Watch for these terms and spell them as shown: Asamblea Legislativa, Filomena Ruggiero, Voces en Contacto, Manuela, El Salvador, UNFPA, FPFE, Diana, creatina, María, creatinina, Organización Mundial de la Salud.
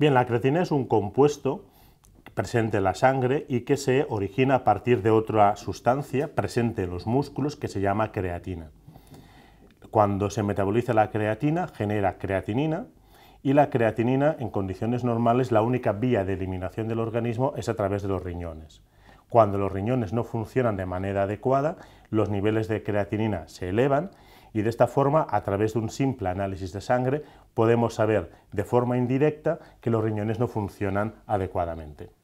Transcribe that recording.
Bien, la creatina es un compuesto presente en la sangre y que se origina a partir de otra sustancia presente en los músculos que se llama creatina. Cuando se metaboliza la creatina genera creatinina, y la creatinina en condiciones normales la única vía de eliminación del organismo es a través de los riñones. Cuando los riñones no funcionan de manera adecuada, los niveles de creatinina se elevan y de esta forma, a través de un simple análisis de sangre, podemos saber de forma indirecta que los riñones no funcionan adecuadamente.